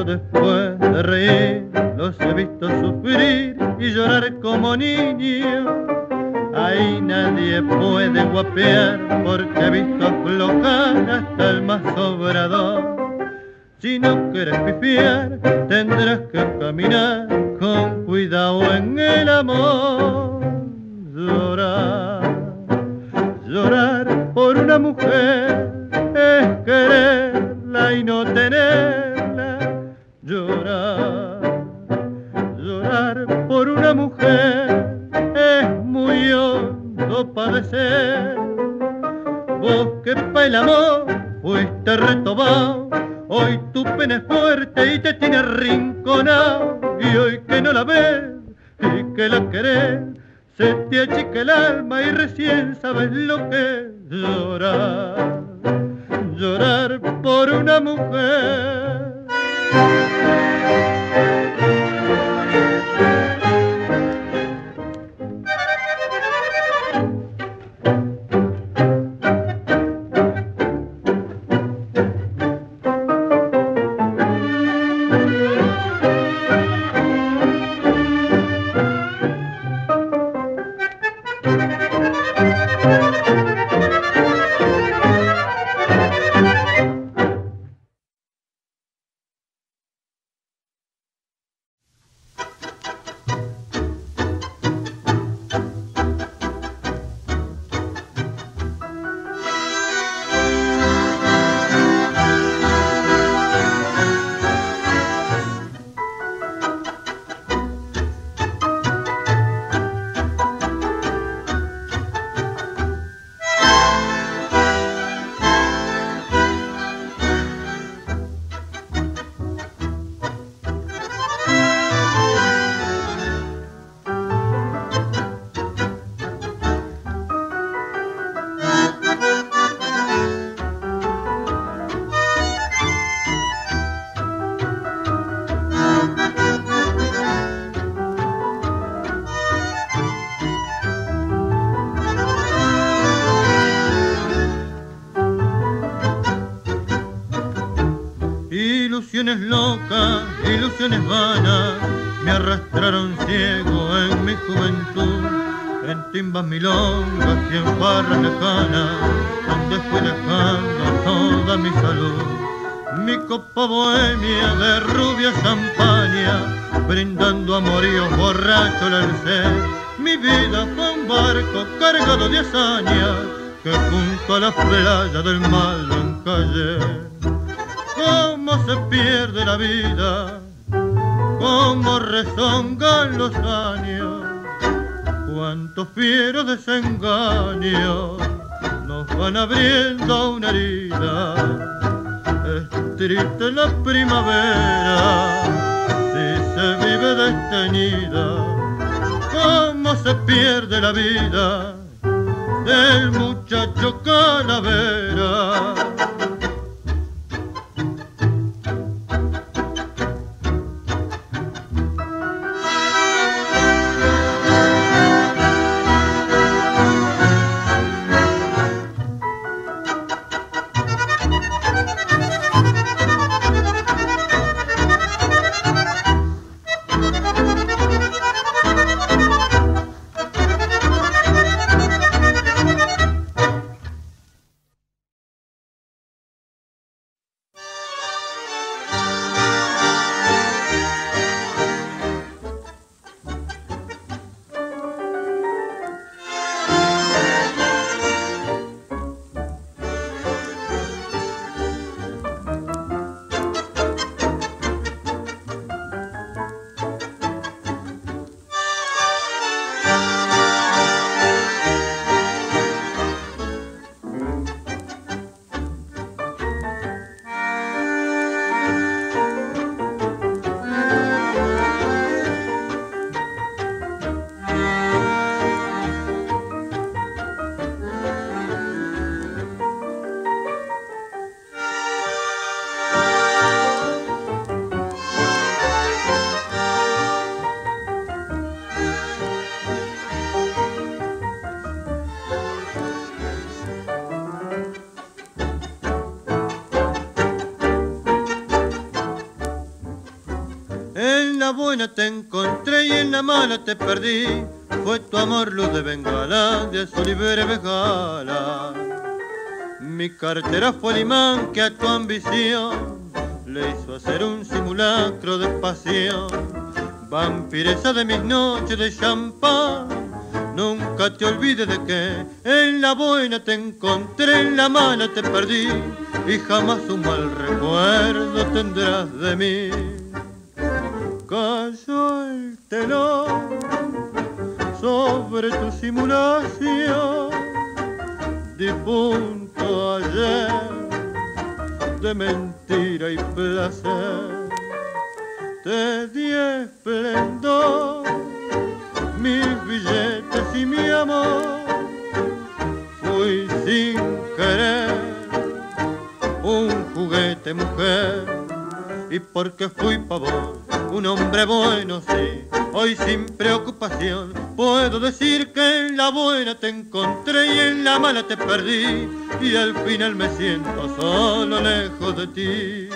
cansado después de reír, los he visto sufrir y llorar como niños. Ahí nadie puede guapear porque he visto aflojar hasta el más sobrador. Si no quieres pifiar, tendrás que caminar con cuidado en el amor. Llorar, llorar por una mujer es quererla y no tenerla. Llorar, llorar por una mujer es muy hondo padecer. Vos que pa' el amor fuiste retobado, hoy tu pena es fuerte y te tiene arrinconado. Y hoy que no la ves y que la querés, se te achica el alma y recién sabes lo que es llorar, llorar por una mujer. Ilusiones locas, ilusiones vanas, me arrastraron ciego en mi juventud, en timbas milongas y en barras lejanas, donde fui dejando toda mi salud. Mi copa bohemia de rubia champaña, brindando amoríos borracho la alcé. Mi vida fue un barco cargado de hazañas, que junto a las playas del mar lo encallé. Cómo se pierde la vida, cómo rezongan los años, cuántos fieros desengaños nos van abriendo una herida. Es triste la primavera si se vive desteñida. Cómo se pierde la vida del muchacho calavera. la buena te encontré y en la mala te perdí. Fue tu amor luz de bengala, de azul y breve gala. Mi cartera fue el imán que a tu ambición le hizo hacer un simulacro de pasión. Vampiresa de mis noches de champán, nunca te olvides de que en la buena te encontré, en la mala te perdí, y jamás un mal recuerdo tendrás de mí. Cayó el telón sobre tu simulación, difunto ayer de mentira y placer. Te di esplendor, mis billetes y mi amor. Fui sin querer un juguete mujer, y porque fui pa' vos un hombre bueno, sí, hoy sin preocupación puedo decir que en la buena te encontré y en la mala te perdí, y al final me siento solo lejos de ti.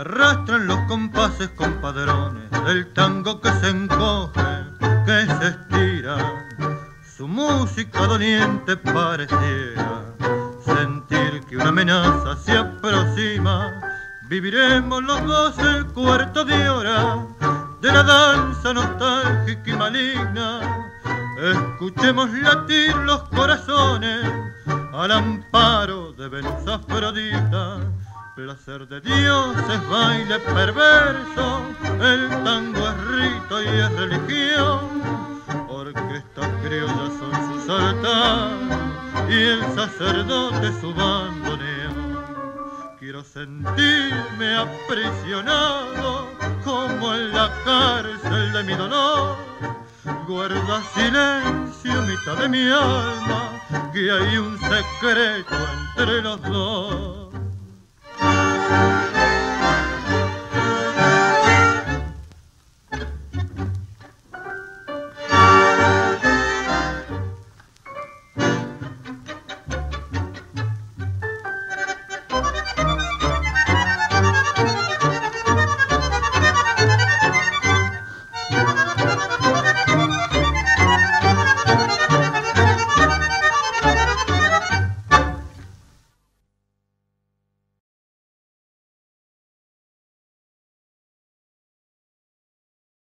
Arrastran los compases, compadrones, del tango que se encoge, que se estira. Su música doliente pareciera sentir que una amenaza se aproxima. Viviremos los dos el cuarto de hora de la danza nostálgica y maligna. Escuchemos latir los corazones al amparo de Venus Afrodita. Placer de Dios es baile perverso, el tango es rito y es religión. Orquestas criollas son sus altares y el sacerdote su bandoneón. Quiero sentirme aprisionado como en la cárcel de mi dolor. Guarda silencio, mitad de mi alma, que hay un secreto entre los dos.